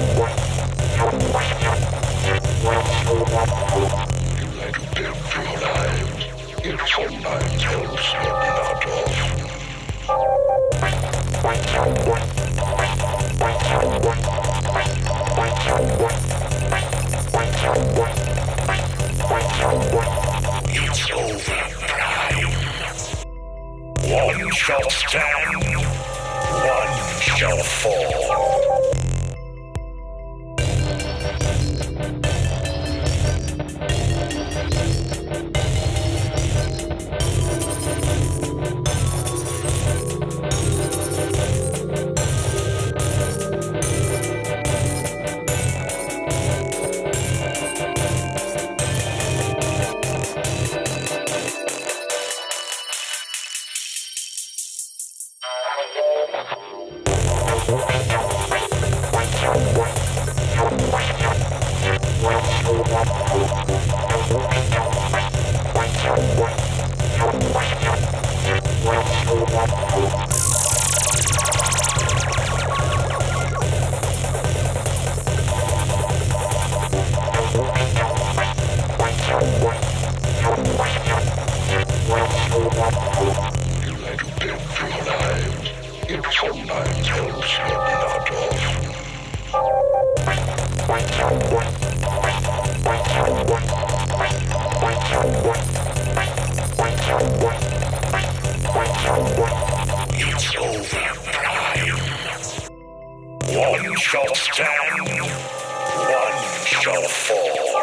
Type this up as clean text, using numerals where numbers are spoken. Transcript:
It's over, Prime. One shall stand, one shall fall. It's over, Prime. One shall stand, one shall fall.